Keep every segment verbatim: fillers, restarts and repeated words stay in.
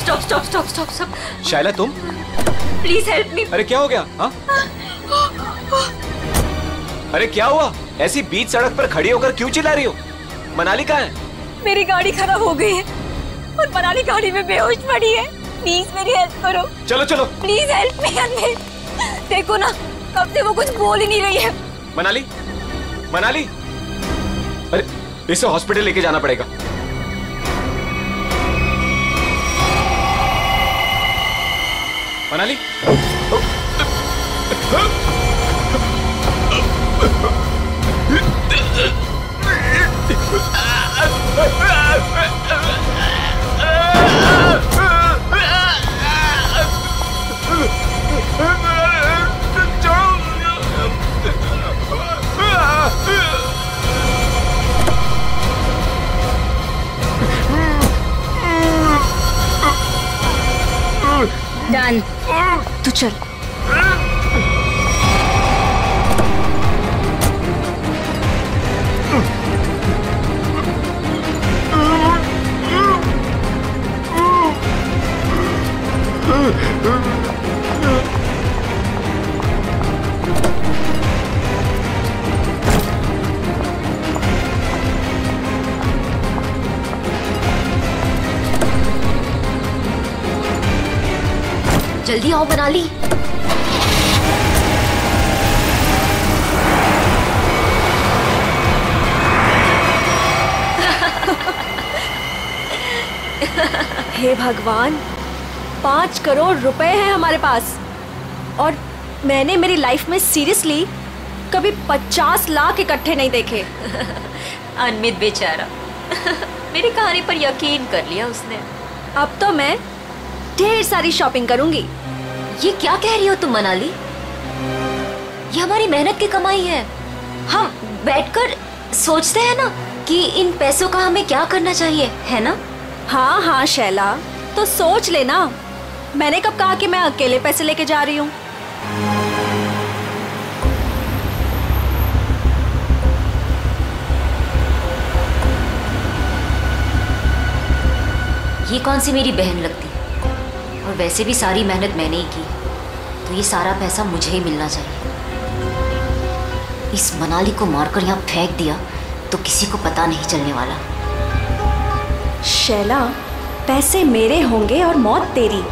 Stop, stop, stop, stop. Shaila तुम? Please help me. अरे क्या हो गया? हाँ? अरे क्या हुआ? ऐसी बीच सड़क पर खड़ी होकर क्यों चिल्ला रही हो? मनाली कहाँ है? मेरी गाड़ी खराब हो गई है और मनाली गाड़ी में बेहोश पड़ी है। Please मेरी हेल्प करो। चलो चलो। Please help me Anmit. देखो ना, कब से वो कुछ बोल ही नहीं रही है। मनाली, मनाली। अरे इसे हॉस्पिटल लेके जाना पड़ेगा। मनाली, डन, तू चल। जल्दी आओ मनाली। हे भगवान, पांच करोड़ रुपए हैं हमारे पास और मैंने मेरी लाइफ में सीरियसली कभी पचास लाख इकट्ठे नहीं देखे। अनमित बेचारा, मेरी कहानी पर यकीन कर लिया उसने। अब तो मैं ढेर सारी शॉपिंग करूंगी। ये क्या कह रही हो तुम मनाली? ये हमारी मेहनत की कमाई है। हम बैठकर सोचते हैं ना कि इन पैसों का हमें क्या करना चाहिए, है ना? हाँ हाँ शैला, तो सोच लेना। मैंने कब कहा कि मैं अकेले पैसे लेके जा रही हूँ? ये कौन सी मेरी बहन लगती है? और वैसे भी सारी मेहनत मैंने ही की, तो ये सारा पैसा मुझे ही मिलना चाहिए। इस मनाली को मारकर यहाँ फेंक दिया तो किसी को पता नहीं चलने वाला। शैला, पैसे मेरे होंगे और मौत तेरी,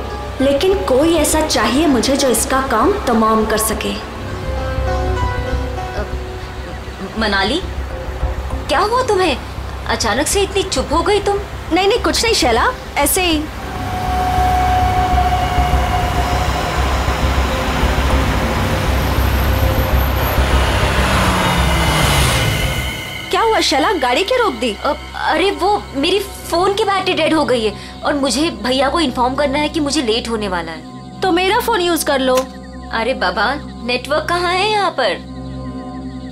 लेकिन कोई ऐसा चाहिए मुझे जो इसका काम तमाम कर सके। मनाली, क्या हुआ तुम्हें? अचानक से इतनी चुप हो गई तुम? नहीं नहीं, कुछ नहीं शैला, ऐसे ही। शैला, गाड़ी क्या रोक दी? अ, अरे वो मेरी फोन की बैटरी डेड हो गई है और मुझे भैया को इन्फॉर्म करना है कि मुझे लेट होने वाला है। तो मेरा फोन यूज कर लो। अरे बाबा, नेटवर्क कहाँ है यहाँ पर?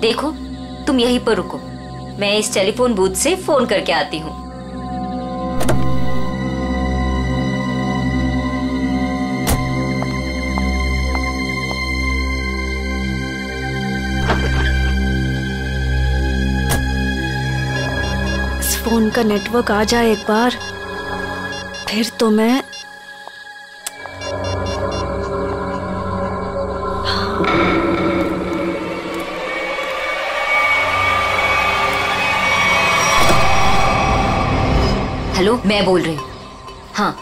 देखो, तुम यहीं पर रुको, मैं इस टेलीफोन बूथ से फोन करके आती हूँ। फोन का नेटवर्क आ जाए एक बार, फिर तो मैं। हेलो, मैं बोल रही हूँ। हाँ,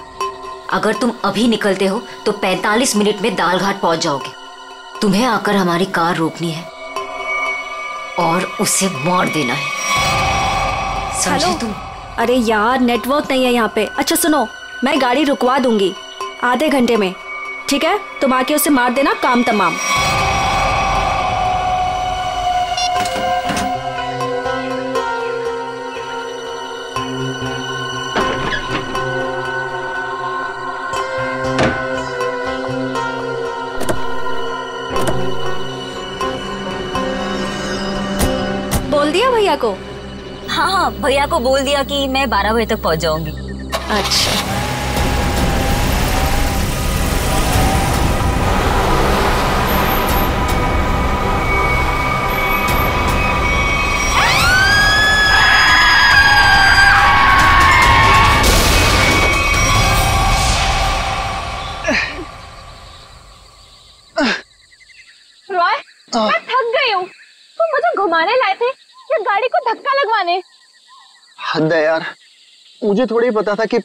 अगर तुम अभी निकलते हो तो पैंतालीस मिनट में दाल घाट पहुंच जाओगे। तुम्हें आकर हमारी कार रोकनी है और उसे मार देना है। हेलो, अरे यार नेटवर्क नहीं है यहाँ पे। अच्छा सुनो, मैं गाड़ी रुकवा दूंगी आधे घंटे में, ठीक है, तुम आके उसे मार देना, काम तमाम। बोल दिया भैया को? हाँ हाँ, भैया को बोल दिया कि मैं बारह बजे तक पहुंच जाऊंगी। अच्छा यार, मुझे थोड़ी पता था कि।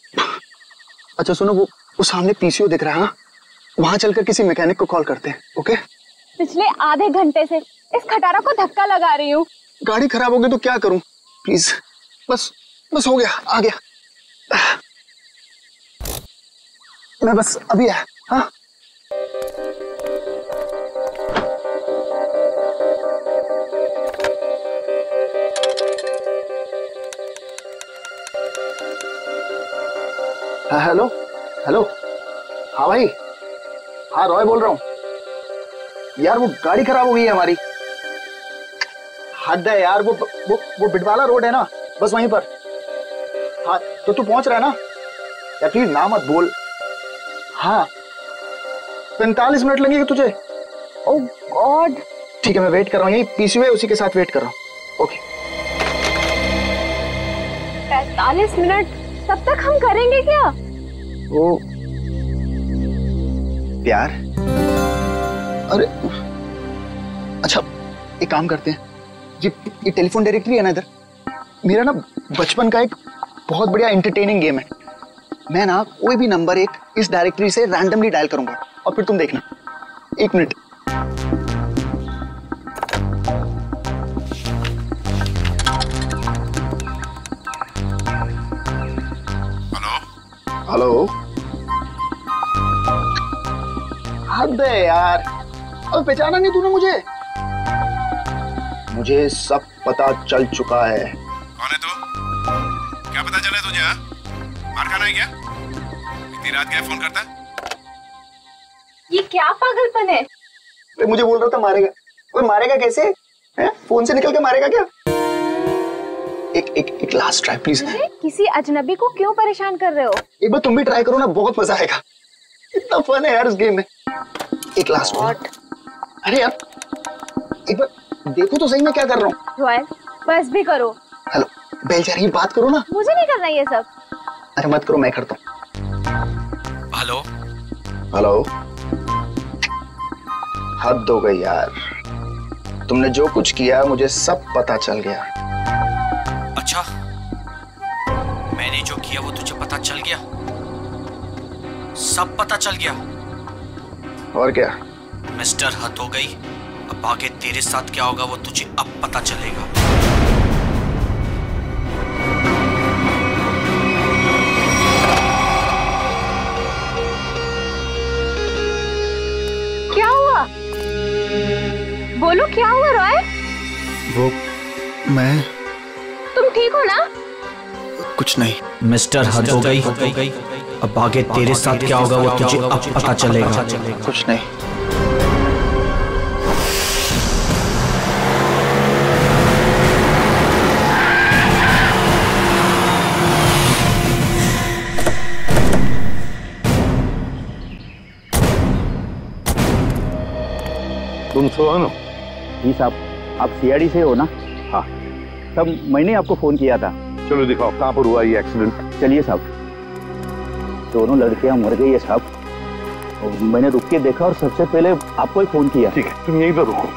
अच्छा सुनो, वो वो सामने पीसीओ दिख रहा है ना, वहां चलकर किसी मैकेनिक को कॉल करते हैं। ओके, पिछले आधे घंटे से इस खटारा को धक्का लगा रही हूँ। गाड़ी खराब हो गई तो क्या करूँ, प्लीज। बस बस हो गया, आ गया मैं, बस अभी आया। हाँ हेलो हेलो, हाँ भाई, हाँ रॉय बोल रहा हूँ। यार वो गाड़ी खराब हो गई है हमारी, हद है यार। वो वो वो बिटवाला रोड है ना, बस वहीं पर। हाँ तो तू पहुंच रहा है ना? यार प्लीज ना मत बोल। हाँ पैंतालीस मिनट लगेंगे तुझे। ओह गॉड, ठीक है मैं वेट कर रहा हूँ यही, पीसीओ है उसी के साथ वेट कर रहा हूँ। ओके पैंतालीस मिनट तब तक हम करेंगे क्या? वो प्यार। अरे अच्छा एक काम करते हैं जी, ये टेलीफोन डायरेक्टरी है ना इधर, मेरा ना बचपन का एक बहुत बढ़िया एंटरटेनिंग गेम है। मैं ना कोई भी नंबर एक इस डायरेक्टरी से रैंडमली डायल करूंगा और फिर तुम देखना। एक मिनट, हेलो। हद है यार, अब पहचाना नहीं तूने मुझे? मुझे सब पता चल चुका है। कौन है तू? क्या पता चला तुझे? मार खाना है क्या? इतनी रात क्या फोन करता? ये क्या पागलपन है? मुझे बोल रहा था मारेगा। कोई मारेगा कैसे है? फोन से निकल के मारेगा क्या? एक एक एक लास्ट ट्राई प्लीज। किसी अजनबी को क्यों परेशान कर रहे हो? एक बार तुम भी ट्राई करो ना, बहुत मजा आएगा। इतना फन है यार इस गेम में। एक लास्ट शॉट। अरे यार एक बार देखो तो सही मैं क्या कर रहा हूँ। रॉय बस भी करो। हेलो बेल जा रही है, बात करो ना। मुझे नहीं करना ये सब। अरे मत करो, मैं करता हूँ। हेलो हेलो, हद हो गई यार, तुमने जो कुछ किया मुझे सब पता चल गया। अच्छा, मैंने जो किया वो तुझे पता चल गया? सब पता चल गया? और क्या मिस्टर हद हो गई, अब आगे तेरे साथ क्या होगा वो तुझे अब पता चलेगा। क्या हुआ? बोलो क्या हुआ रॉय? वो मैं, तुम ठीक हो ना? कुछ नहीं। मिस्टर हद हो गई, अब आगे तेरे साथ क्या होगा वो तुझे अब पता चलेगा। कुछ नहीं। तुम सो हो ना? जी साहब, आप सीआईडी से हो ना? हाँ, तब मैंने आपको फोन किया था। चलो दिखाओ कहाँ पर हुआ ये एक्सीडेंट। चलिए साहब, दोनों लड़कियां मर गई है साहब। मैंने रुक के देखा और सबसे पहले आपको ही फोन किया। ठीक है, तुम यहीं पर रुको।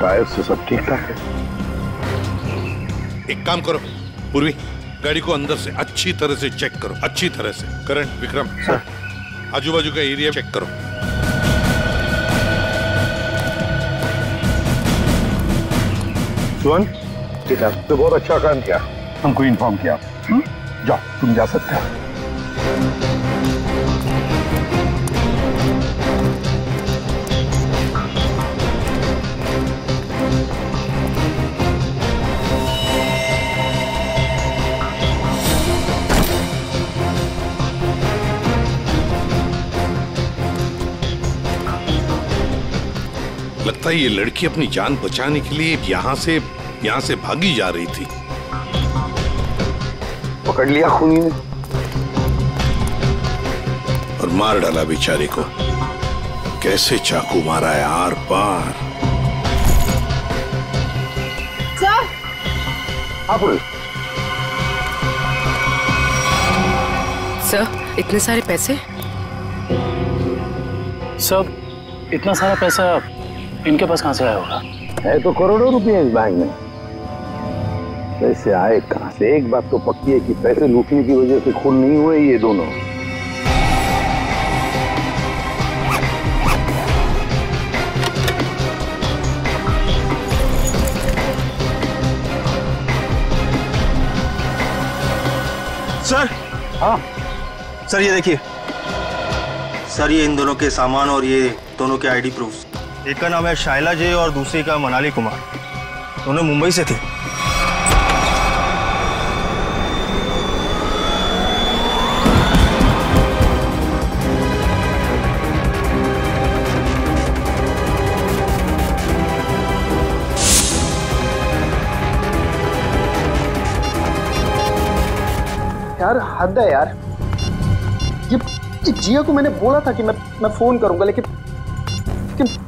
टायर से सब ठीक ठाक है। एक काम करो पूर्वी, गाड़ी को अंदर से अच्छी तरह से चेक करो, अच्छी तरह से। करण, विक्रम, आजू बाजू का एरिया चेक करो। सुन, ठीक है, तो बहुत अच्छा काम किया, हमको इन्फॉर्म किया। हुँ? जाओ, तुम जा सकते हो। लगता है ये लड़की अपनी जान बचाने के लिए यहाँ से यहाँ से भागी जा रही थी। पकड़ लिया खूनी ने और मार डाला बेचारे को। कैसे चाकू मारा है आर पार। सर, आप सर इतने सारे पैसे। सर इतना सारा पैसा इनके पास कहां से आया होगा? है तो करोड़ों रुपए इस बैंक में। पैसे आए कहां से? एक बात तो पक्की है कि पैसे लूटने की वजह से खून नहीं हुए ये दोनों। सर, हाँ सर, ये देखिए सर, ये इन दोनों के सामान और ये दोनों के आईडी प्रूफ्स। एक का नाम है शाइला जी और दूसरी का मनाली कुमार। दोनों मुंबई से थे। यार हद है यार। ये जिया को मैंने बोला था कि मैं मैं फोन करूंगा, लेकिन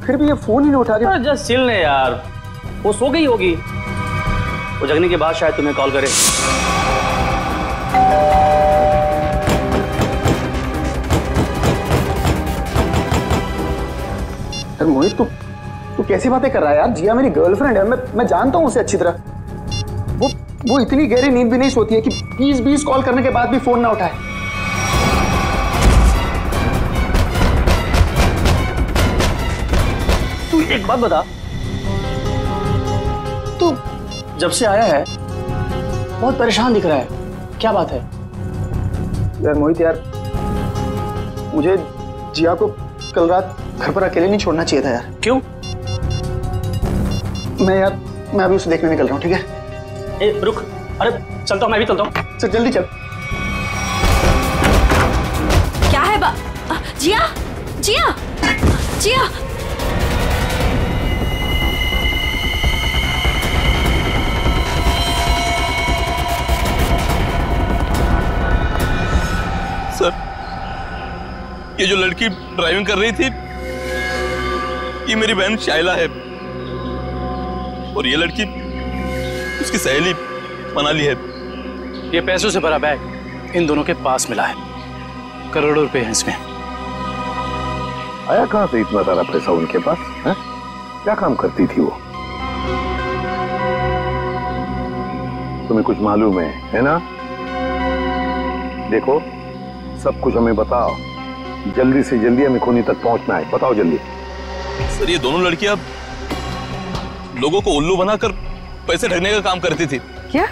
फिर भी ये फोन ही नहीं उठा रही। जस्ट चिल ने यार, वो सो गई होगी। वो जगने के बाद शायद तुम्हें कॉल करे। अरे मोहित, तू तू कैसी बातें कर रहा है यार? जिया मेरी गर्लफ्रेंड है, मैं मैं जानता हूँ उसे अच्छी तरह। वो वो इतनी गहरी नींद भी नहीं सोती है कि बीस बीस कॉल करने के बाद भी फोन ना उठाए। एक बात बता, तू जब से आया है बहुत परेशान दिख रहा है, क्या बात है? यार मोहित यार, मुझे जिया को कल रात घर पर अकेले नहीं छोड़ना चाहिए था यार। क्यों? मैं यार मैं अभी उसे देखने निकल रहा हूँ, ठीक है? ए रुक, अरे चलता हूँ, मैं भी चलता हूँ। सर जल्दी चल। क्या है बा? जिया जिया जिया सर, ये जो लड़की ड्राइविंग कर रही थी ये मेरी बहन शाइला है, और ये लड़की उसकी सहेली मनाली है। ये पैसों से भरा बैग इन दोनों के पास मिला है। करोड़ों रुपए हैं इसमें। आया कहां से इतना सारा पैसा उनके पास? है? क्या काम करती थी वो? तुम्हें कुछ मालूम है, है ना? देखो, सब कुछ हमें बताओ, जल्दी से जल्दी हमें खूनी तक पहुंचना है। बताओ जल्दी। सर, ये दोनों लड़कियां लोगों को उल्लू बनाकर पैसे ठगने का काम करती थी। क्या?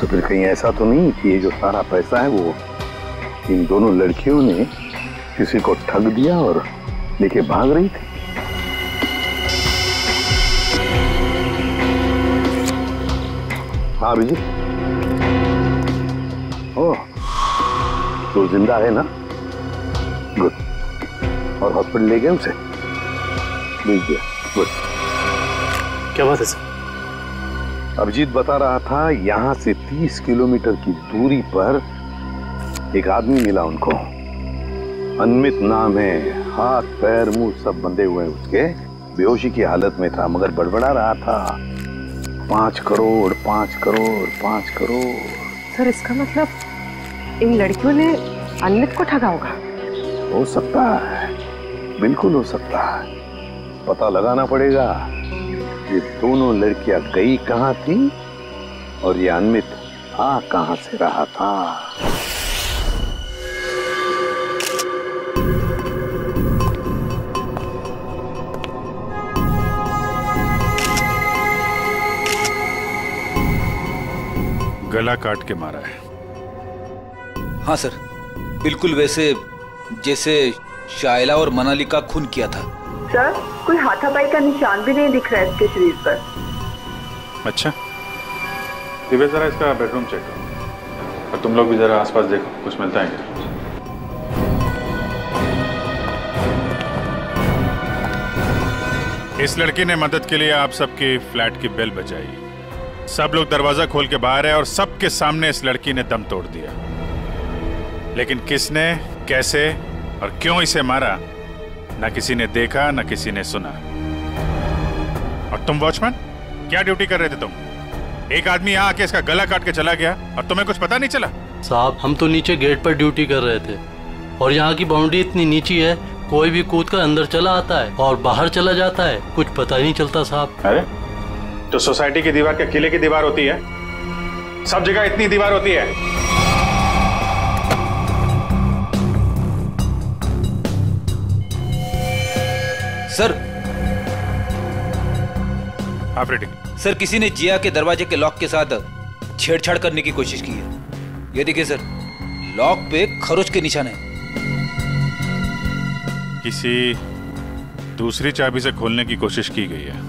तो फिर कहीं ऐसा तो नहीं कि ये जो सारा पैसा है वो इन दोनों लड़कियों ने किसी को ठग दिया और लेके भाग रही थी? हाँ विजय, ओ, तो जिंदा है ना? गुड। और हॉस्पिटल ले गए उसे? भेज दिया। गुड। क्या बात है सर? अभिजीत बता रहा था यहाँ से तीस किलोमीटर की दूरी पर एक आदमी मिला उनको। अनमित नाम है, हाथ पैर मुंह सब बंधे हुए हैं उसके। बेहोशी की हालत में था मगर बड़बड़ा रहा था, पांच करोड़ पांच करोड़ पांच करोड़। सर इसका मतलब इन लड़कियों ने अनमित को ठगा होगा। हो सकता है, बिल्कुल हो सकता है। पता लगाना पड़ेगा। ये दोनों लड़कियां गई कहां थी और ये अनमित था कहां से रहा था। गला काट के मारा है। हाँ सर, बिल्कुल वैसे जैसे शाइला और मनाली का खून किया था। सर, कोई हाथापाई का निशान भी नहीं दिख रहा है इसके शरीर पर। अच्छा, दिव्या जरा इसका बेडरूम चेक करो और तुम लोग भी जरा आसपास देखो कुछ मिलता है क्या। इस लड़की ने मदद के लिए आप सबके फ्लैट की बेल बजाई। सब लोग दरवाजा खोल के बाहर है और सबके सामने इस लड़की ने दम तोड़ दिया, लेकिन किसने, कैसे और क्यों इसे मारा ना किसी ने देखा ना किसी ने सुना। और तुम वॉचमैन क्या ड्यूटी कर रहे थे तुम? एक आदमी यहाँ आके इसका गला काट के चला गया और तुम्हें कुछ पता नहीं चला? साहब, हम तो नीचे गेट पर ड्यूटी कर रहे थे और यहाँ की बाउंड्री इतनी नीची है, कोई भी कूद कर अंदर चला आता है और बाहर चला जाता है, कुछ पता ही नहीं चलता साहब। अरे तो सोसाइटी की दीवार क्या किले की दीवार होती है? सब जगह इतनी दीवार होती है। सर, सर किसी ने जिया के दरवाजे के लॉक के साथ छेड़छाड़ करने की कोशिश की है। ये देखिए सर, लॉक पे खरोच के निशान है। किसी दूसरी चाबी से खोलने की कोशिश की गई है।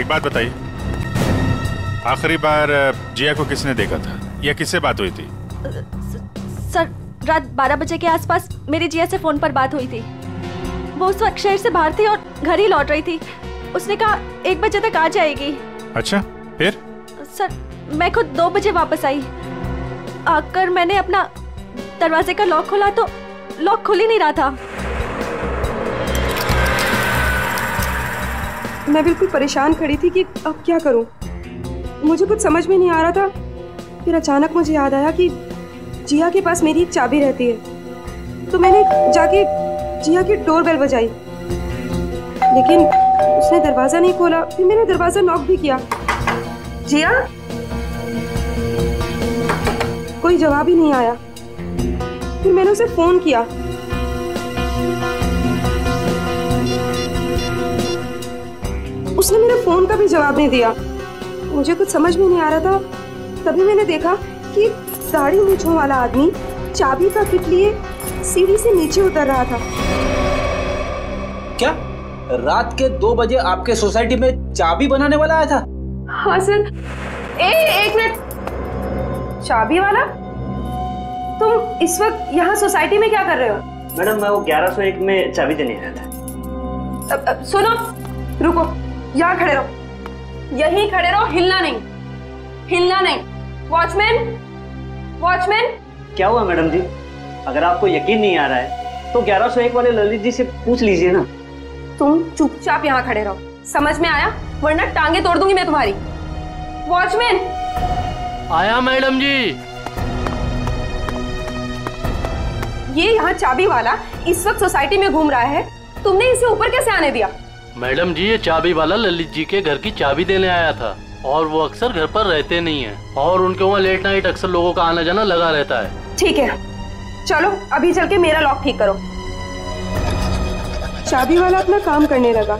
एक बात बताइए, आखिरी बार जिया को किसने देखा था या किससे बात हुई थी? सर, रात बारह बजे के आसपास मेरी जिया से फोन पर बात हुई थी। वो उस वक्त शहर से बाहर थी और घर ही लौट रही थी। उसने कहा एक बजे तक आ जाएगी। अच्छा, फिर? सर, मैं खुद दो बजे वापस आई। आकर मैंने अपना दरवाजे का लॉक खोला तो लॉक खुल ही नहीं रहा था। मैं बिल्कुल परेशान खड़ी थी कि अब क्या करूं। मुझे कुछ समझ में नहीं आ रहा था। फिर अचानक मुझे याद आया कि जिया के पास मेरी एक चाबी रहती है, तो मैंने जाके जिया की डोरबेल बजाई, लेकिन उसने दरवाजा नहीं खोला। फिर मैंने दरवाजा नॉक भी किया। जिया, कोई जवाब ही नहीं आया। फिर मैंने उसे फोन किया, उसने मेरे फोन का भी जवाब नहीं दिया। मुझे कुछ समझ में नहीं आ रहा था। तभी मैंने देखा कि दाढ़ी मूंछों वाला आदमी चाबी का किट लिए सीढ़ी से नीचे उतर रहा था। क्या रात के दो बजे आपके सोसाइटी में चाबी बनाने वाला आया था? हाँ सर। ए, एक मिनट, चाबी वाला तुम इस वक्त यहाँ सोसाइटी में क्या कर रहे हो? मैडम, मैं वो ग्यारह सौ एक में चाबी देने आया था। अब, अब, सुनो, रुको, यहाँ खड़े रहो, यही खड़े रहो, हिलना नहीं, हिलना नहीं। Watchman, watchman. क्या हुआ मैडम जी? अगर आपको यकीन नहीं आ रहा है तो ग्यारह सौ एक वाले ललित जी से पूछ लीजिए ना। तुम चुपचाप यहाँ खड़े रहो, समझ में आया? वरना टांगे तोड़ दूंगी मैं तुम्हारी। वॉचमैन। आया मैडम जी। ये यहाँ चाबी वाला इस वक्त सोसाइटी में घूम रहा है, तुमने इसे ऊपर कैसे आने दिया? मैडम जी, ये चाबी वाला ललित जी के घर की चाबी देने आया था और वो अक्सर घर पर रहते नहीं है और उनके वहाँ लेट नाइट अक्सर लोगों का आना जाना लगा रहता है। ठीक है, चलो अभी चल के मेरा लॉक ठीक करो। चाबी वाला अपना काम करने लगा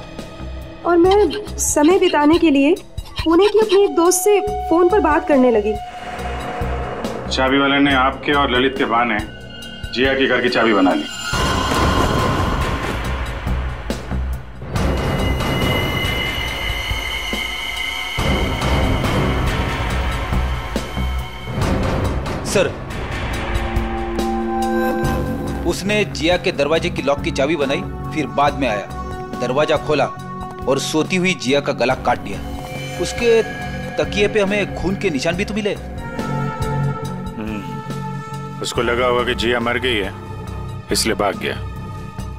और मैं समय बिताने के लिए पुणे की अपनी एक दोस्त से फोन पर बात करने लगी। चाबी वाले ने आपके और ललित के बहाने जिया के घर की चाबी बना ली। सर, उसने जिया के दरवाजे की लॉक की चाबी बनाई, फिर बाद में आया, दरवाजा खोला और सोती हुई जिया का गला काट दिया। उसके तकिए पे हमें खून के निशान भी तो मिले। उसको लगा होगा कि जिया मर गई है, इसलिए भाग गया,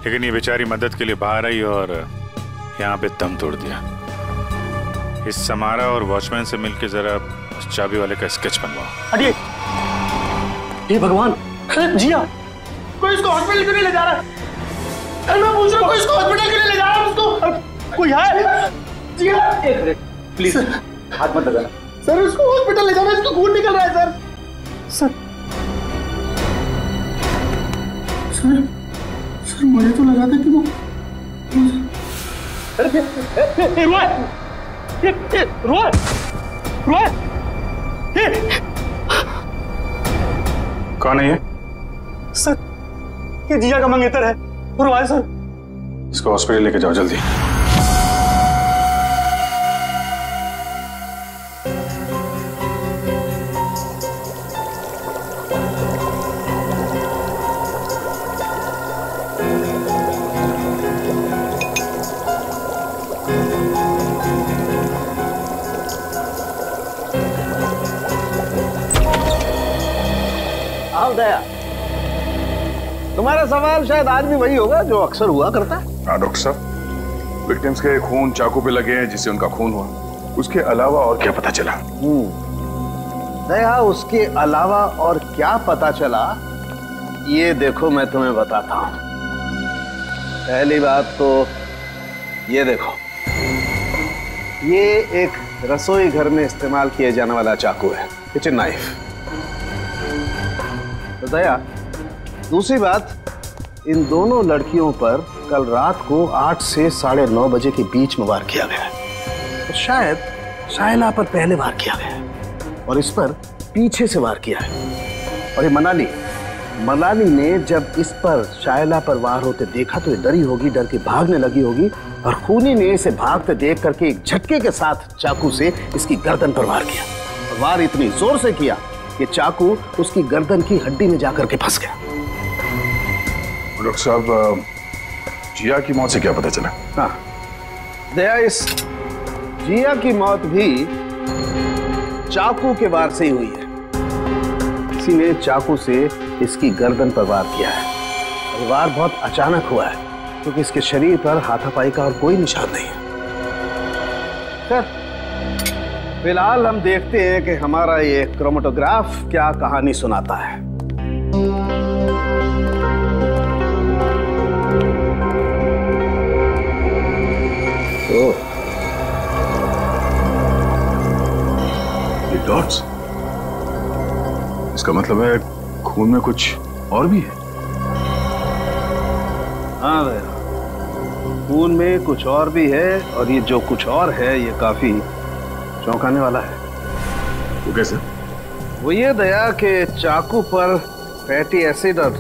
लेकिन ये बेचारी मदद के लिए बाहर आई और यहाँ पे दम तोड़ दिया। इस समारा और वॉचमैन से मिलके जरा उस चाबी वाले का स्केच बनवाओ। ये भगवान, जिया, कोई इसको हॉस्पिटल क्यों नहीं ले जा रहा है? अरे मैं पूछ रहा हूँ कोई इसको हॉस्पिटल क्यों नहीं ले जा रहा है उसको? कोई है? जिया एक मिनट प्लीज हाथ मत लगाना। सर इसको हॉस्पिटल ले जाना, इसको खून निकल रहा है सर। सर सर सर मुझे तो लगा था कि वो रोय रोय रोय कौन है ये? सर ये जिया का मंगेतर है और वाय सर। इसको हॉस्पिटल लेके जाओ जल्दी। तुम्हारा सवाल शायद आज भी वही होगा जो अक्सर हुआ करता है। हाँ डॉक्टर साहब, विक्टिम्स के खून चाकू पे लगे हैं जिससे उनका खून हुआ, उसके अलावा और क्या पता चला? दया, उसके अलावा और क्या पता चला ये देखो मैं तुम्हें बताता हूँ। पहली बात तो ये देखो, ये एक रसोई घर में इस्तेमाल किया जाने वाला चाकू है, किचन नाइफ। दया, दूसरी बात, इन दोनों लड़कियों पर कल रात को आठ से साढ़े नौ बजे के बीच में वार किया गया है। तो शायद शाइला पर पहले वार किया गया है और इस पर पीछे से वार किया है। और ये मनाली मनाली ने जब इस पर शाइला पर वार होते देखा तो ये डरी होगी, डर के भागने लगी होगी और खूनी ने इसे भागते देख करके एक झटके के साथ चाकू से इसकी गर्दन पर वार किया। और वार इतनी जोर से किया कि चाकू उसकी गर्दन की हड्डी में जाकर के फंस गया। डॉक्टर साहब, जिया की मौत से क्या पता चला? हाँ दया, इस जिया की मौत भी चाकू के वार से ही हुई है। किसी ने चाकू से इसकी गर्दन पर वार किया है। वार बहुत अचानक हुआ है क्योंकि इसके शरीर पर हाथापाई का और कोई निशान नहीं है। सर फिलहाल हम देखते हैं कि हमारा ये क्रोमेटोग्राफ क्या कहानी सुनाता है। ओ, ये डॉट्स, इसका मतलब है खून में कुछ और भी है। हाँ भैया, खून में कुछ और भी है और ये जो कुछ और है ये काफी चौंकाने वाला है। वो कैसे? वो ये दया के चाकू पर फैटी एसिड और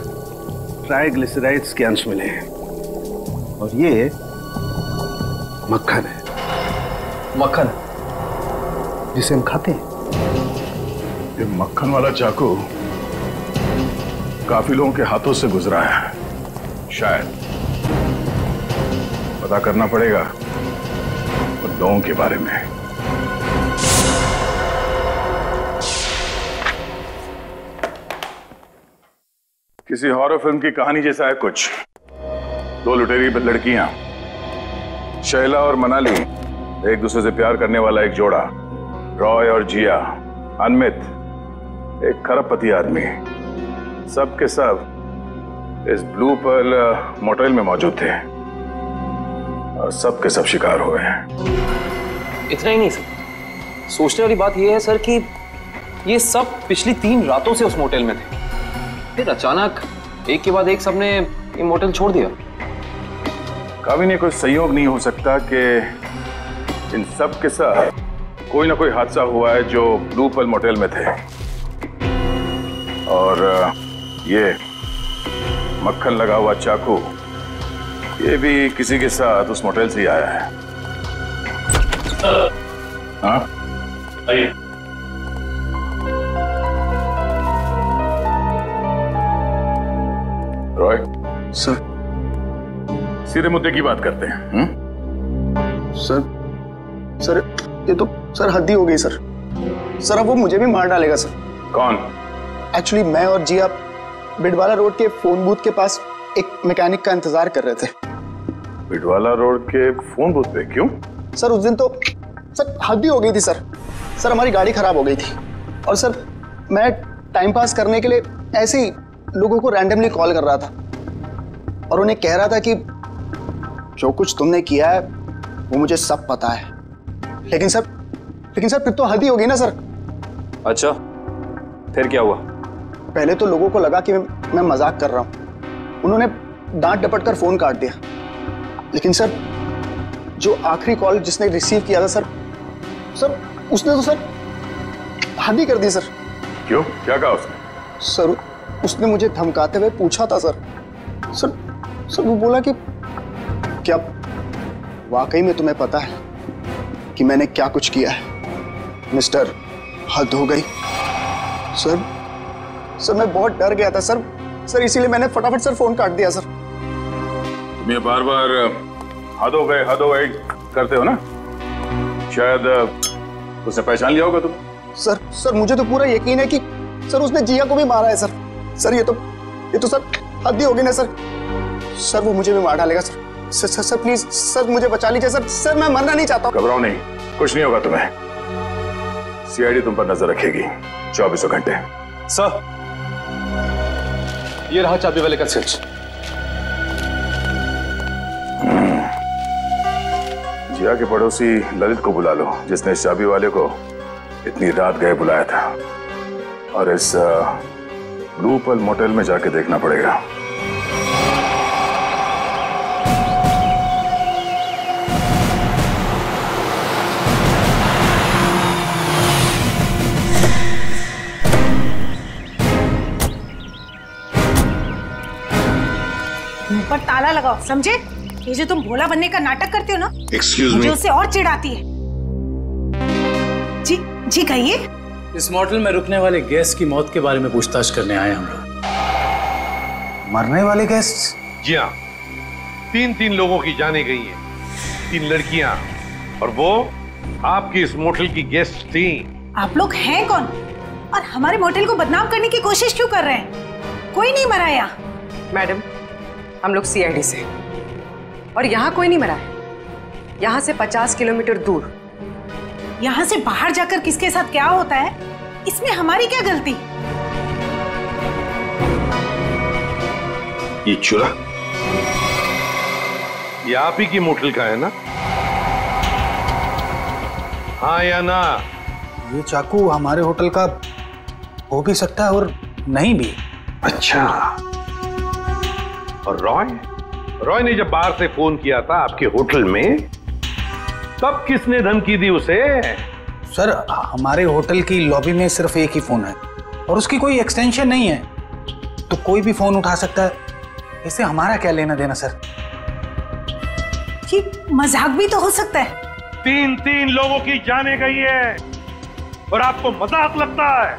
ट्राइग्लिसराइड्स के अंश मिले हैं और ये मक्खन है। मक्खन जिसे हम खाते हैं। ये मक्खन वाला चाकू काफी लोगों के हाथों से गुजरा है। शायद पता करना पड़ेगा उन लोगों के बारे में। किसी हॉरर फिल्म की कहानी जैसा है कुछ। दो लुटेरी लड़कियां, शैला और मनाली, एक दूसरे से प्यार करने वाला एक जोड़ा, रॉय और जिया, अनमित एक खरबपति आदमी, सब के सब इस ब्लू पर्ल मोटेल में मौजूद थे और सब के सब शिकार हुए हैं। इतना ही नहीं सर, सोचने वाली बात यह है सर कि ये सब पिछली तीन रातों से उस मोटेल में थे, फिर अचानक एक के बाद एक सबने ये मोटेल छोड़ दिया। कभी नहीं कोई संयोग नहीं हो सकता कि इन सब के साथ कोई ना कोई हादसा हुआ है जो ब्लू पर्ल मोटेल में थे और ये मक्खन लगा हुआ चाकू ये भी किसी के साथ उस मोटेल से ही आया है। हाँ आइए। रॉय सर, सीधे मुद्दे की बात करते हैं। हुँ? सर सर ये तो सर हद ही हो गई सर। सर अब वो मुझे भी मार डालेगा सर। कौन? एक्चुअली मैं और जिया बिटवाला रोड के फोन बूथ के पास एक मैकेनिक का इंतजार कर रहे थे। बिटवाला रोड के फोन बूथ पे? क्यों? सर उस दिन तो सर हद ही हो गई थी सर। सर हमारी गाड़ी खराब हो गई थी और सर मैं टाइम पास करने के लिए ऐसे ही लोगों को रैंडमली कॉल कर रहा था और उन्हें कह रहा था कि जो कुछ तुमने किया है वो मुझे सब पता है। लेकिन सर लेकिन सर फिर तो हद ही होगी ना सर। अच्छा फिर क्या हुआ? पहले तो लोगों को लगा कि मैं, मैं मजाक कर रहा हूं। उन्होंने डांट डपट कर फोन काट दिया। लेकिन सर जो आखिरी कॉल जिसने रिसीव किया था सर सर उसने तो सर हद ही कर दी सर। क्यों, क्या कहा उसने? सर उसने मुझे धमकाते हुए पूछा था सर सर सर वो बोला कि क्या वाकई में तुम्हें पता है कि मैंने क्या कुछ किया है मिस्टर हद हो गई। सर सर मैं बहुत डर गया था सर सर इसीलिए मैंने फटाफट सर फोन काट दिया सर। तुम्हें बार बार हद हो गए हद हो गए करते हो ना, शायद उसने पहचान लिया होगा तुम। सर सर मुझे तो पूरा यकीन है कि सर उसने जिया को भी मारा है सर। सर ये तो ये तो सर हद ही होगी ना सर। सर वो मुझे भी मार डालेगा sir. Sir sir, sir please sir मुझे बचा लीजिए सर। सर मैं मरना नहीं चाहता। घबराओ नहीं, कुछ नहीं होगा तुम्हें। सीआईडी तुम पर नजर रखेगी चौबीसों घंटे। सर ये रहा चाबी वाले का स्विच। जिया के पड़ोसी ललित को बुला लो, जिसने चाबी वाले को इतनी रात गए बुलाया था। और इस ब्लू पेटल मोटेल में जाके देखना पड़ेगा। पर ताला लगाओ, समझे? ये जो तुम भोला बनने का नाटक करते हो ना, एक्सक्यूज मी, मुझे उससे और चिढ़ाती है। जी जी कहिए। इस मोटल में रुकने वाले गेस्ट की मौत के बारे में पूछताछ करने आए हम लोग। मरने वाले गेस्ट? जी हाँ, तीन तीन लोगों की जाने गई हैं, तीन लड़कियां, और वो आपकी इस मोटल की गेस्ट थी। आप लोग हैं कौन और हमारे मोटल को बदनाम करने की कोशिश क्यों कर रहे हैं? कोई नहीं मरा यहाँ। मैडम हम लोग सीआईडी से, और यहाँ कोई नहीं मरा है। यहाँ से पचास किलोमीटर दूर। यहाँ से बाहर जाकर किसके साथ क्या होता है इसमें हमारी क्या गलती? ये चूरा ये आप ही की मोटल का है ना? हाँ या ना? ये चाकू हमारे होटल का हो भी सकता है और नहीं भी। अच्छा, और रॉय रॉय ने जब बाहर से फोन किया था आपके होटल में, तब किसने धमकी दी उसे? सर हमारे होटल की लॉबी में सिर्फ एक ही फोन है और उसकी कोई एक्सटेंशन नहीं है, तो कोई भी फोन उठा सकता है। इससे हमारा क्या लेना देना सर? कि मजाक भी तो हो सकता है। तीन तीन लोगों की जाने गई है और आपको मजाक लगता है?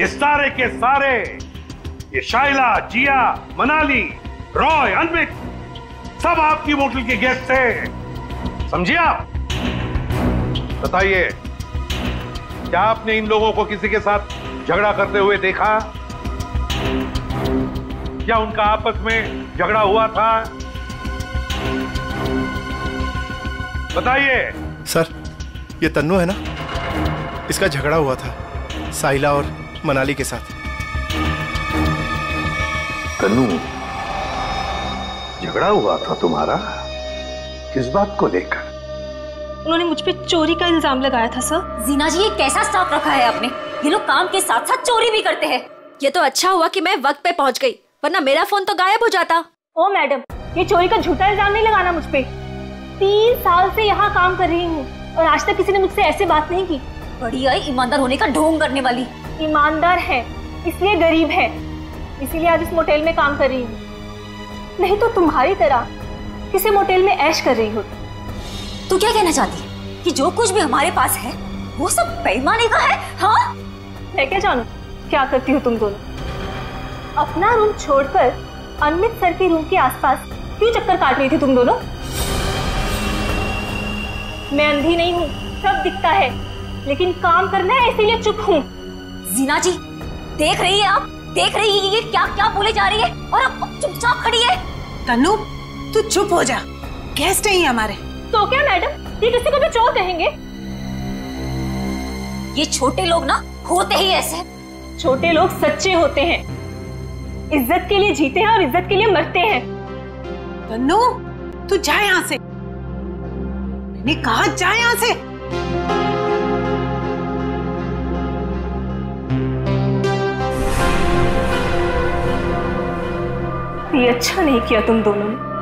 ये सारे के सारे, ये शाइला, जिया, मनाली, रॉय, अनमित, सब आपकी होटल के गेस्ट थे, समझिए आप। बताइए क्या आपने इन लोगों को किसी के साथ झगड़ा करते हुए देखा? क्या उनका आपस में झगड़ा हुआ था? बताइए। सर ये तन्नू है ना, इसका झगड़ा हुआ था साइला और मनाली के साथ। तन्नू, झगड़ा हुआ था तुम्हारा? किस बात को लेकर? उन्होंने मुझ पे चोरी का इल्जाम लगाया था सर। जीना जी ये कैसा स्टाफ रखा है आपने? ये लोग काम के साथ साथ चोरी भी करते हैं। ये तो अच्छा हुआ कि मैं वक्त पे पहुंच गई, वरना मेरा फोन तो गायब हो जाता। ओ मैडम, ये चोरी का झूठा इल्जाम नहीं लगाना मुझ पे। तीन साल से यहाँ काम कर रही हूँ और आज तक किसी ने मुझसे ऐसे बात नहीं की। बड़ी आई ईमानदार होने का ढोंग करने वाली। ईमानदार है इसलिए गरीब है, इसीलिए आज इस मोटेल में काम कर रही हूँ। नहीं तो तुम्हारी तरह किसी मोटेल में ऐश कर रही होती। तू क्या कहना चाहती है कि जो कुछ भी हमारे पास है वो सब बेईमानी का है? हाँ? मैं क्या जानूं क्या करती हो तुम दोनों? अपना रूम छोड़कर अनमित सर के रूम के आसपास क्यों चक्कर काट रही थी तुम दोनों? मैं अंधी नहीं हूँ, सब दिखता है, लेकिन काम करना है इसीलिए चुप हूँ। जीना जी देख रही है, आप देख रही है ये क्या क्या बोले जा रही है, और अब चुपचाप खड़ी है। तनु तू चुप हो जा, गेस्ट है हमारे। तो क्या मैडम, ये किसी को भी चोर कहेंगे? ये छोटे लोग ना होते ही ऐसे। छोटे लोग सच्चे होते हैं, इज्जत के लिए जीते हैं और इज्जत के लिए मरते हैं। तनु, तू जा यहाँ से। मैंने कहा जा यहाँ से। ये अच्छा नहीं किया तुम दोनों ने।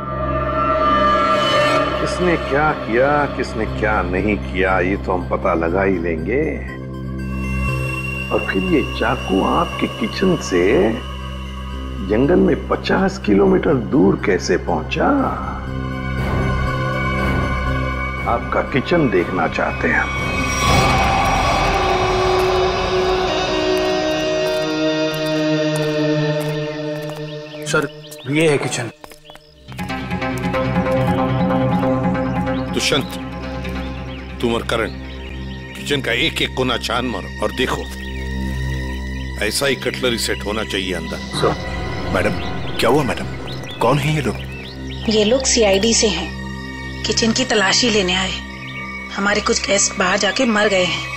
किसने क्या किया, किसने क्या नहीं किया, ये तो हम पता लगा ही लेंगे। और फिर ये चाकू आपके किचन से जंगल में पचास किलोमीटर दूर कैसे पहुंचा? आपका किचन देखना चाहते हैं। सर, ये है किचन। दुष्यंत, तुम और करण किचन का एक एक कोना छान मारो और देखो। ऐसा ही कटलरी सेट होना चाहिए अंदर। सर मैडम, क्या हुआ मैडम? कौन है ये लोग? ये लोग सीआईडी से हैं। किचन की तलाशी लेने आए। हमारे कुछ गेस्ट बाहर जाके मर गए हैं।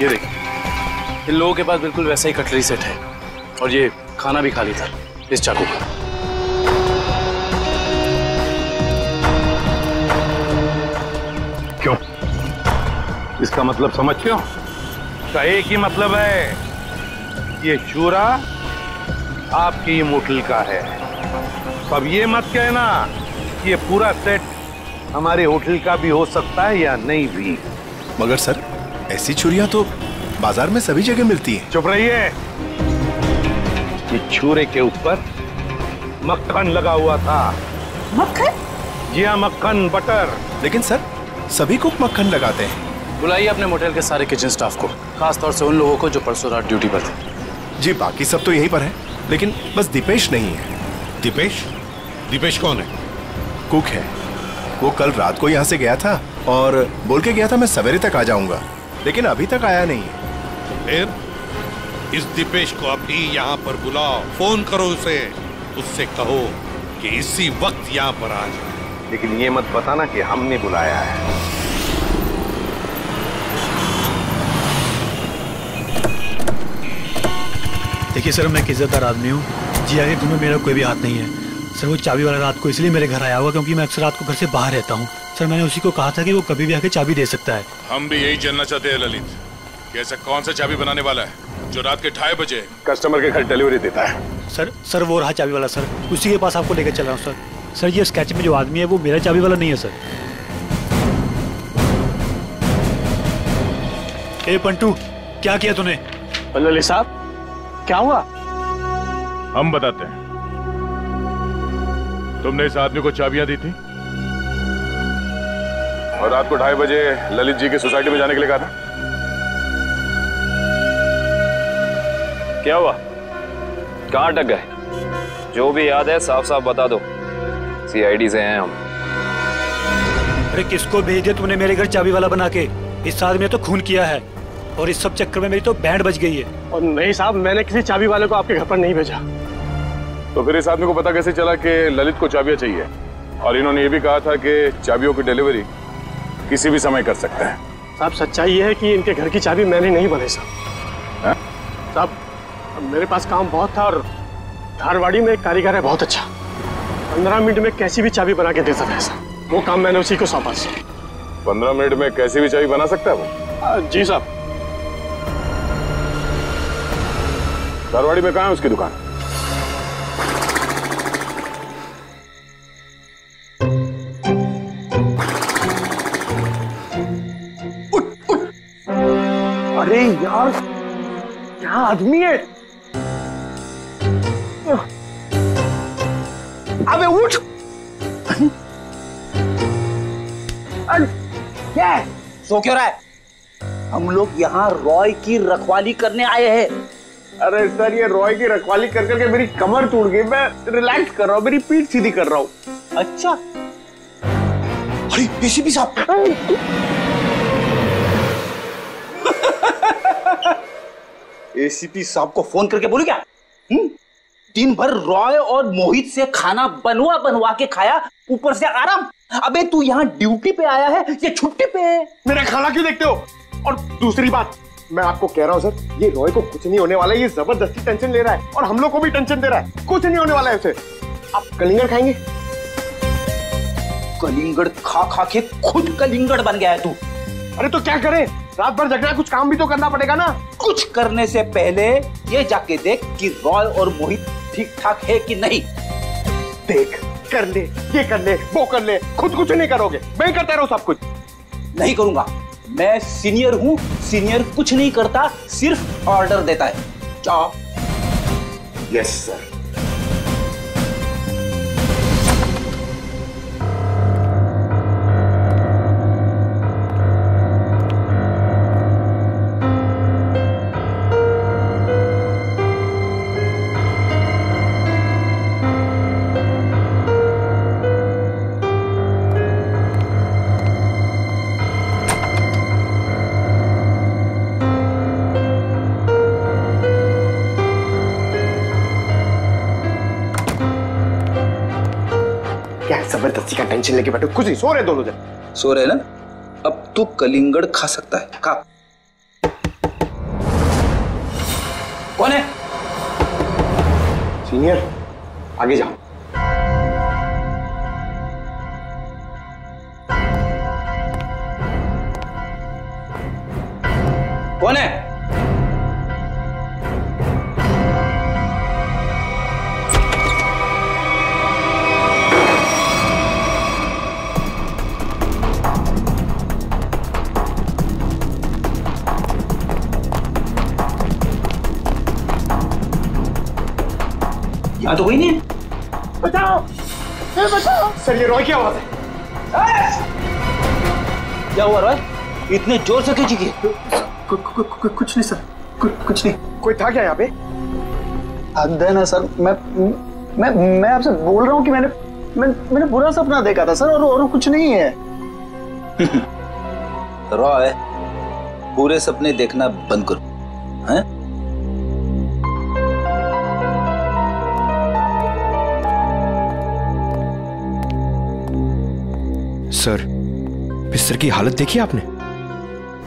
ये देखिए, इन लोगों के पास बिल्कुल वैसा ही कटलरी सेट है और ये खाना भी खाली था इस चाकू का। क्यों? इसका मतलब समझ क्यों? इसका एक ही मतलब है, ये चूरा आपकी होटल का है। अब ये मत कहना कि ये पूरा सेट हमारे होटल का भी हो सकता है या नहीं भी। मगर सर, ऐसी छुरियां तो बाजार में सभी जगह मिलती हैं। चुप रहिए। ये छुरे के ऊपर मक्खन लगा हुआ था। मक्खन? जी हाँ, मक्खन, बटर। लेकिन सर, सभी कुक मक्खन लगाते हैं। बुलाइए अपने मोटेल के सारे किचन स्टाफ को, खासतौर से उन लोगों को जो परसों रात ड्यूटी पर थे। जी, बाकी सब तो यहीं पर है, लेकिन बस दीपेश नहीं है। दीपेश? दीपेश कौन है? कुक है। वो कल रात को यहाँ से गया था और बोल के गया था मैं सवेरे तक आ जाऊंगा, लेकिन अभी तक आया नहीं है। फिर इस दीपेश को अभी यहाँ पर बुलाओ, फोन करो उसे, उससे कहो कि इसी वक्त यहाँ पर आ जाए। लेकिन ये मत बताना कि हमने बुलाया है। देखिए सर, मैं एक इज्जतदार आदमी हूँ। जिया के गुम में मेरा कोई भी हाथ नहीं है। सर, वो चाबी वाला रात को इसलिए मेरे घर आया हुआ क्योंकि मैं अक्सर रात को घर से बाहर रहता हूँ। सर, मैंने उसी को कहा था कि वो कभी भी आके चाबी दे सकता है। हम भी यही जानना चाहते हैं ललित, कि ऐसा कौन सा चाबी बनाने वाला है जो रात के ढाई बजे कस्टमर के घर डिलीवरी देता है? सर सर वो रहा चाबी वाला। सर, उसी के पास आपको लेकर चल रहा हूँ। सर सर ये स्केच में जो आदमी है वो मेरा चाबी वाला नहीं है। सर। ए पंटू, क्या किया तूने? ललित साहब, क्या हुआ? हम बताते हैं। तुमने इस आदमी को चाबियां दी थी और रात को ढाई बजे ललित जी के सोसाइटी में जाने के लिए कहा था। क्या हुआ? कहाँ अटक गए? जो भी याद है साफ साफ बता दो। सीआईडी से हैं हम। अरे, किसको भेज दिया तुमने मेरे घर चाबी वाला बना के? इस आदमी ने तो खून किया है और इस सब चक्कर में मेरी तो बैंड बज गई है। और नहीं साहब, मैंने किसी चाबी वाले को आपके घर पर नहीं भेजा। तो फिर इस आदमी को पता कैसे चला कि ललित को चाबियां चाहिए? और इन्होंने ये भी कहा था कि चाबियों की डिलीवरी किसी भी समय कर सकते हैं। साहब, सच्चाई ये है कि इनके घर की चाबी मैंने नहीं बनाई। साहब साहब मेरे पास काम बहुत था और धारवाड़ी में एक कारीगर है बहुत अच्छा, पंद्रह मिनट में कैसी भी चाबी बना के दे सकता है। साहब, वो काम मैंने उसी को सौंपा। पंद्रह मिनट में कैसी भी चाबी बना सकता है वो? आ, जी साहब। धारवाड़ी में कहाँ है उसकी दुकान? अरे यार, क्या आदमी है! अबे उठ! क्या है? सो क्यों रहा है? हम लोग यहाँ रॉय की रखवाली करने आए हैं। अरे सर, ये रॉय की रखवाली कर करके मेरी कमर टूट गई। मैं रिलैक्स कर रहा हूँ, मेरी पीठ सीधी कर रहा हूँ। अच्छा। अरे पीसीपी साहब, एसीपी साहब को फोन करके बोलू क्या? हम्म, दिन भर रॉय और मोहित से खाना बनवा बनवा के खाया, ऊपर से आराम। अबे तू यहाँ ड्यूटी पे आया है या छुट्टी पे? मेरा खाना क्यों देखते हो? और दूसरी बात मैं आपको कह रहा हूँ सर, ये रॉय को कुछ नहीं होने वाला है, ये जबरदस्ती टेंशन ले रहा है और हम लोग को भी टेंशन दे रहा है। कुछ नहीं होने वाला है उसे। आप कलिंगड़ खाएंगे? कलिंगड़ खा खा के खुद कलिंगड़ बन गया है तू। अरे तो क्या करें, रात भर जगना, कुछ काम भी तो करना पड़ेगा ना। कुछ करने से पहले ये जाके देख कि रॉय और मोहित ठीक ठाक है कि नहीं। देख, कर ले, ये कर ले, वो कर ले, खुद कुछ नहीं करोगे। मैं करता रहूँ सब कुछ। नहीं करूंगा, मैं सीनियर हूँ। सीनियर कुछ नहीं करता, सिर्फ ऑर्डर देता है। चाओ। Yes sir. जबरदस्ती का टेंशन लेके बैठो, कुछ नहीं, सो रहे दोनों जन। सो रहे ना? अब तू कलिंगड़ खा सकता है, खा। कौन है? सीनियर, आगे जाओ। कौन है? तो कोई नहीं। बताओ, बताओ। सर ये रॉय की आवाज है। क्या हुआ रॉय, इतने जोर से क्यों चीखे? कुछ नहीं सर, कुछ नहीं। कोई था क्या यहाँ पे? हद है ना सर, मैं मैं मैं आपसे बोल रहा हूँ कि मैंने मैं, मैंने बुरा सपना देखा था सर, और और कुछ नहीं है। रॉय, बुरे सपने देखना बंद करो। हैं? सर, बिस्तर की हालत देखी आपने?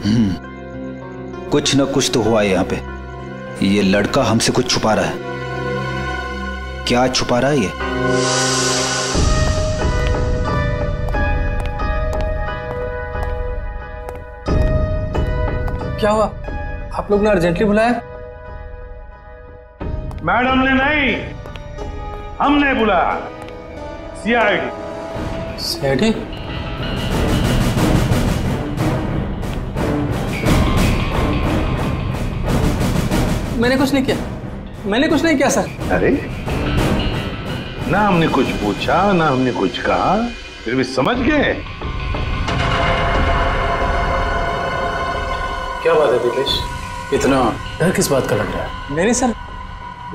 हम्म, कुछ ना कुछ तो हुआ है यहाँ पे। ये लड़का हमसे कुछ छुपा रहा है। क्या छुपा रहा है ये? क्या हुआ? आप लोग ने अर्जेंटली बुलाया? मैडम ने नहीं, हमने बुलाया। सीआईडी। सीआईडी? मैंने कुछ नहीं किया, मैंने कुछ नहीं किया सर। अरे ना हमने कुछ पूछा ना हमने कुछ कहा, फिर भी समझ गए। क्या बात है दीपेश, इतना डर किस बात का लग रहा है? नहीं सर,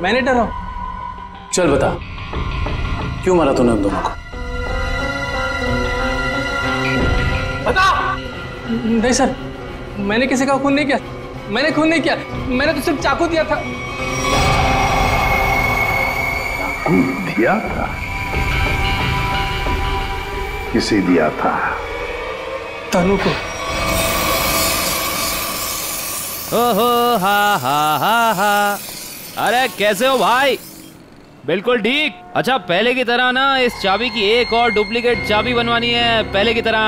मैं नहीं डर रहा हूं। चल बता, क्यों मारा तूने हम दोनों को? बता। नहीं सर, मैंने किसी का खून नहीं किया, मैंने खून नहीं किया, मैंने तो सिर्फ चाकू दिया था। चाकू दिया था? किसे दिया था? तनु को। ओहो हा हा हा हा। अरे कैसे हो भाई? बिल्कुल ठीक। अच्छा पहले की तरह ना इस चाबी की एक और डुप्लीकेट चाबी बनवानी है, पहले की तरह।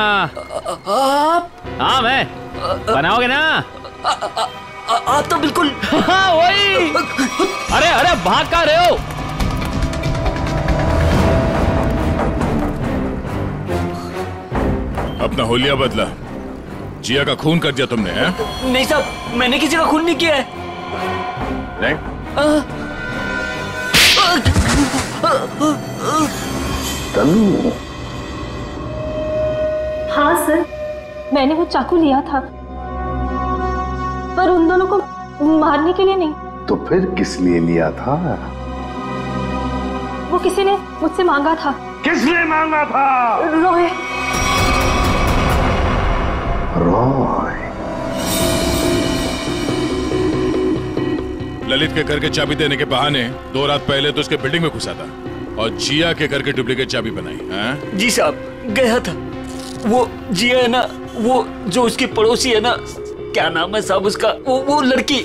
आप? हाँ मैं। बनाओगे ना? आ, आ, आ, आ, तो बिल्कुल। हाँ वही। अरे अरे भाग कहाँ रहे हो? अपना होलिया बदला, जिया का खून कर दिया तुमने है? नहीं साहब, मैंने किसी का खून नहीं किया है। नहीं? तनु। हाँ सर, मैंने वो चाकू लिया था, पर उन दोनों को मारने के लिए नहीं। तो फिर किस लिए लिया था? वो किसी ने मुझसे मांगा था। किसने मांगा था? रॉय। रॉय? ललित के घर के चाबी देने के बहाने दो रात पहले तो उसके बिल्डिंग में घुसा था और जिया के घर के डुप्लीकेट चाबी बनाई। हाँ जी साहब, गया था वो जिया है ना, वो जो उसकी पड़ोसी है ना, क्या नाम है साहब उसका, वो वो लड़की,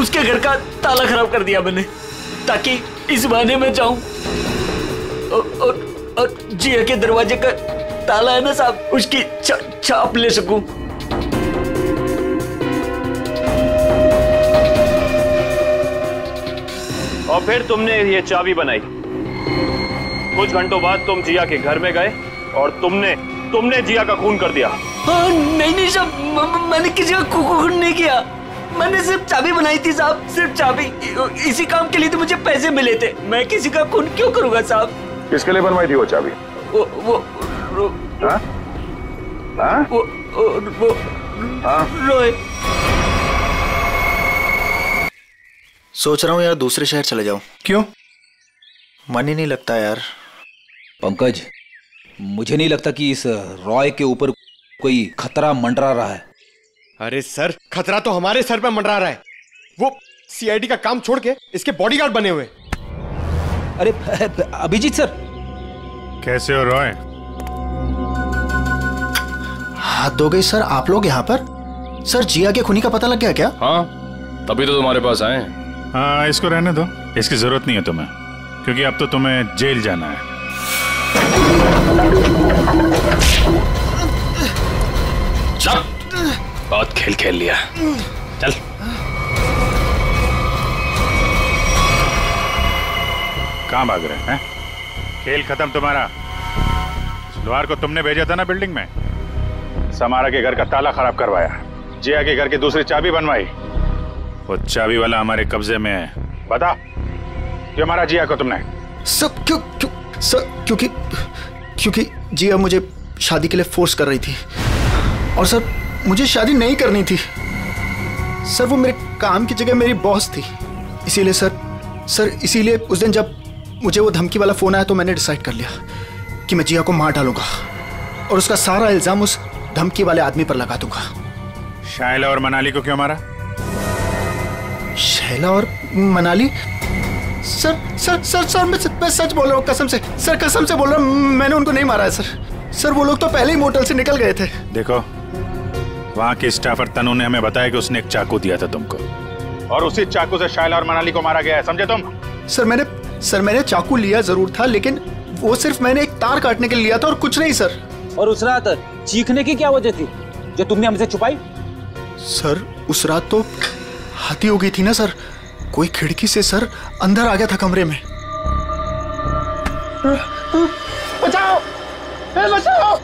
उसके घर का ताला खराब कर दिया मैंने ताकि इस बहाने में जाऊं। और, और, और जिया के दरवाजे का ताला है ना साहब, उसकी छाप ले सकूं। और फिर तुमने ये चाबी बनाई। कुछ घंटों बाद तुम जिया के घर में गए और तुमने तुमने जिया का खून कर दिया। हाँ, नहीं नहीं साहब, मैंने किसी का खून नहीं किया, मैंने सिर्फ चाबी बनाई थी साहब, सिर्फ चाबी। इसी काम के लिए तो मुझे पैसे मिले थे, मैं किसी का खून क्यों करूंगा साहब। किसके लिए बनवाई थी वो चाबी? वो वो रो, हाँ? हाँ? वो, वो, हाँ? रोय। सोच रहा हूँ यार दूसरे शहर चले जाऊं। क्यों? मन ही नहीं लगता यार। पंकज, मुझे नहीं लगता कि इस रॉय के ऊपर कोई खतरा मंडरा रहा है। अरे सर, खतरा तो हमारे सर पे मंडरा रहा है। वो सीआईडी का काम छोड़ के इसके बॉडीगार्ड बने हुए। अरे अभिजीत सर, कैसे हो रॉय? हाथ धो गई सर, आप लोग यहाँ पर? सर, जिया के खूनी का पता लग गया क्या? हाँ, तभी तो तुम्हारे पास आए। हाँ, इसको रहने दो, इसकी जरूरत नहीं है तुम्हें, क्योंकि अब तो तुम्हें जेल जाना है। चल, बहुत खेल खेल लिया, चल। कहाँ भाग रहे हैं? खेल खत्म तुम्हारा। द्वार को तुमने भेजा था ना बिल्डिंग में। समारा के घर का ताला खराब करवाया, जिया के घर की दूसरी चाबी बनवाई। वो चाबी वाला हमारे कब्जे में है। बता, क्यों मारा जिया को तुमने? सब क्यों क्यों सर, क्योंकि क्योंकि जिया मुझे शादी के लिए फोर्स कर रही थी और सर मुझे शादी नहीं करनी थी। सर, वो मेरे काम की जगह मेरी बॉस थी, इसीलिए सर सर इसीलिए उस दिन जब मुझे वो धमकी वाला फ़ोन आया तो मैंने डिसाइड कर लिया कि मैं जिया को मार डालूंगा और उसका सारा इल्ज़ाम उस धमकी वाले आदमी पर लगा दूंगा। शाइला और मनाली को क्यों मारा? शाइला और Manali? Sir sir sir sir मैं मैं सच बोल रहा हूँ, कसम से सर, कसम से बोल रहा हूँ, मैंने उनको नहीं मारा है सर। सर, वो लोग तो पहले ही मोटल से निकल गए थे। देखो, वहाँ के स्टाफर तनु ने हमें बताया कि उसने एक चाकू दिया था तुमको और उसी चाकू से शाइला और मनाली को मारा गया है, समझे तुम? सर मैंने सर मैंने चाकू लिया जरूर था, लेकिन वो सिर्फ मैंने एक तार काटने के लिए लिया था और कुछ नहीं सर। और उस रात चीखने की क्या वजह थी जो तुमने हमसे छुपाई? सर, उस रात तो हाथी हो गई थी ना सर, कोई खिड़की से सर अंदर आ गया था कमरे में। बचाओ, बचाओ।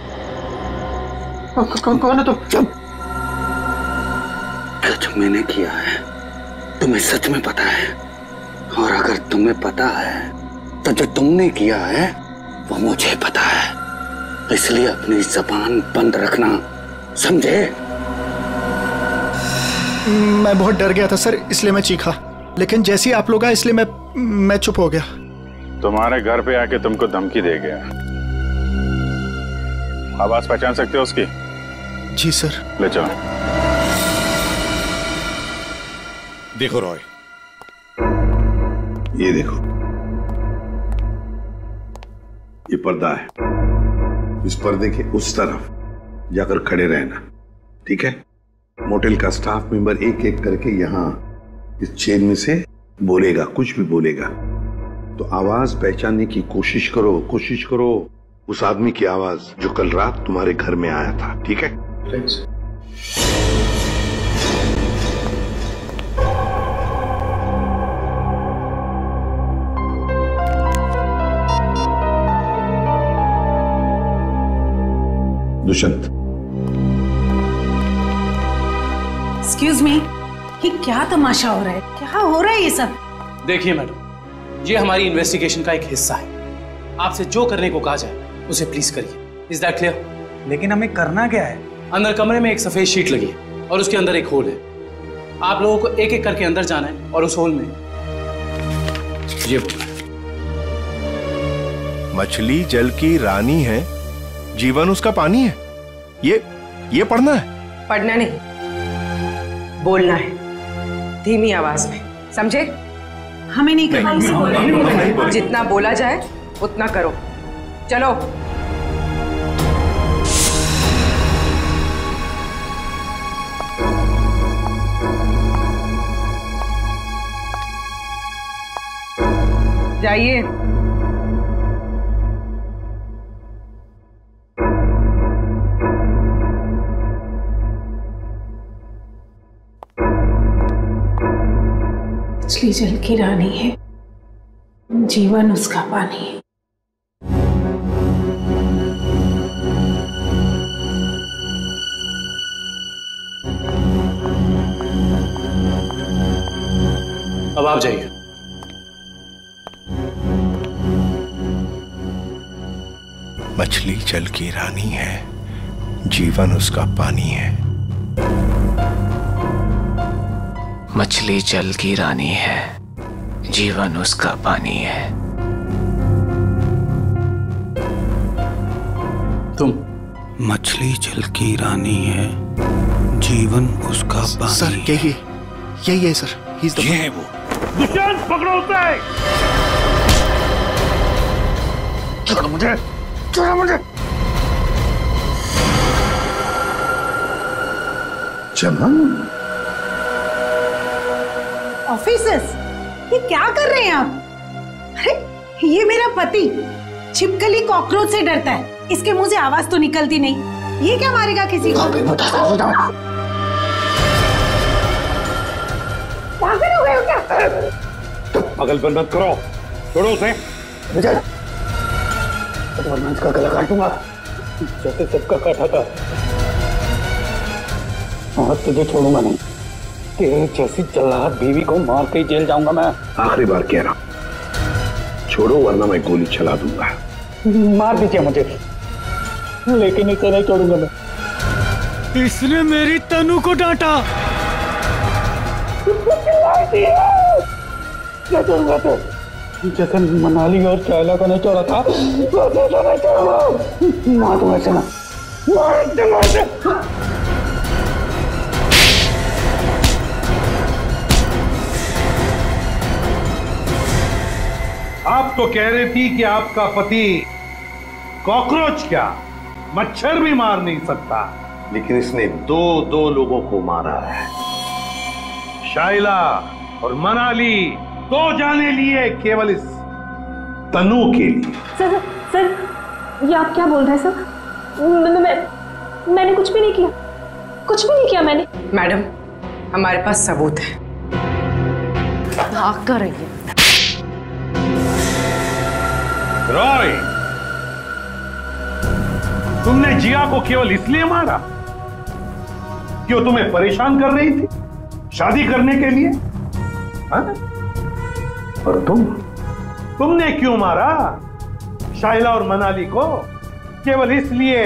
कौन कौन है तुम? तो? सच मैंने किया है, तुम्हें सच में पता है, और अगर तुम्हें पता है तो जो तुमने किया है वो मुझे पता है, इसलिए अपनी जबान बंद रखना, समझे? मैं बहुत डर गया था सर, इसलिए मैं चीखा, लेकिन जैसे ही आप लोग आए इसलिए मैं मैं चुप हो गया। तुम्हारे घर पे आके तुमको धमकी दे गया। आवाज पहचान सकते हो उसकी? जी सर। ले जाओ। देखो रॉय, ये देखो, ये पर्दा है, इस पर्दे के उस तरफ जाकर खड़े रहना, ठीक है? मोटेल का स्टाफ मेंबर एक एक करके यहाँ इस चेन में से बोलेगा, कुछ भी बोलेगा, तो आवाज पहचानने की कोशिश करो, कोशिश करो उस आदमी की आवाज जो कल रात तुम्हारे घर में आया था, ठीक है? थैंक्स। दुष्यंत। एक्सक्यूज मी, ये क्या तमाशा हो रहा है, क्या हो रहा है ये सब? देखिए मैडम, ये हमारी इन्वेस्टिगेशन का एक हिस्सा है, आपसे जो करने को कहा जाए उसे प्लीज करिए। Is that clear? लेकिन हमें करना क्या है? अंदर कमरे में एक सफेद शीट लगी है और उसके अंदर एक होल है, आप लोगों को एक एक करके अंदर जाना है और उस होल में ये मछली जल की रानी है, जीवन उसका पानी है, ये ये पढ़ना है। पढ़ना नहीं, बोलना है, धीमी आवाज में, समझे? हमें नहीं करना, जितना बोला जाए उतना करो। चलो जाइए। पिछली जल की रानी है, जीवन उसका पानी है। अब आप जाइए। मछली जल की रानी है, जीवन उसका पानी है। मछली जल की रानी है, जीवन उसका पानी है। तुम मछली जल की रानी है, जीवन उसका पानी। सर यही यही है सर, ये है वो। दुष्यंत पकड़ो उसे। छोड़ो मुझे, छोड़ो मुझे। चमन ऑफिसर्स, ये क्या कर रहे हैं आप? अरे ये मेरा पति छिपकली कॉकरोच से डरता है, इसके मुंह से आवाज तो निकलती नहीं। ये क्या मारेगा किसी को? पागल हो गए हो क्या? पागलपन मत करो, छोड़ो उसे। मुझे का गला काटूंगा जैसे सबका काटा था। और तुझे छोड़ूंगा नहीं, तेरे जैसी जल्लाद बीवी को मार के जेल जाऊंगा मैं। आखिरी बार कह रहा, छोड़ो वरना मैं गोली चला दूंगा। मार दीजिए मुझे, लेकिन इसे नहीं छोड़ूंगा मैं। इसने मेरी तनु को डांटा। तो जैसे मनाली और शैला को नहीं छोड़ा था, मार दूंगा इसे मैं। आप तो कह रही थी कि आपका पति कॉकरोच क्या मच्छर भी मार नहीं सकता, लेकिन इसने दो दो लोगों को मारा है, शाइला और मनाली। तो जाने लिए केवल इस तनु के लिए। सर सर ये आप क्या बोल रहे हैं सर? मैं मैंने कुछ भी नहीं किया, कुछ भी नहीं किया मैंने। मैडम हमारे पास सबूत है। भाग कर रही है। रॉय, तुमने जिया को केवल इसलिए मारा कि वो तुम्हें परेशान कर रही थी शादी करने के लिए, हा? और तुम तुमने क्यों मारा शाइला और मनाली को? केवल इसलिए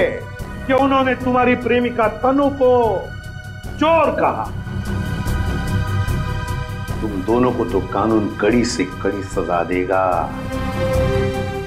कि उन्होंने तुम्हारी प्रेमिका तनु को चोर कहा। तुम दोनों को तो कानून कड़ी से कड़ी सजा देगा।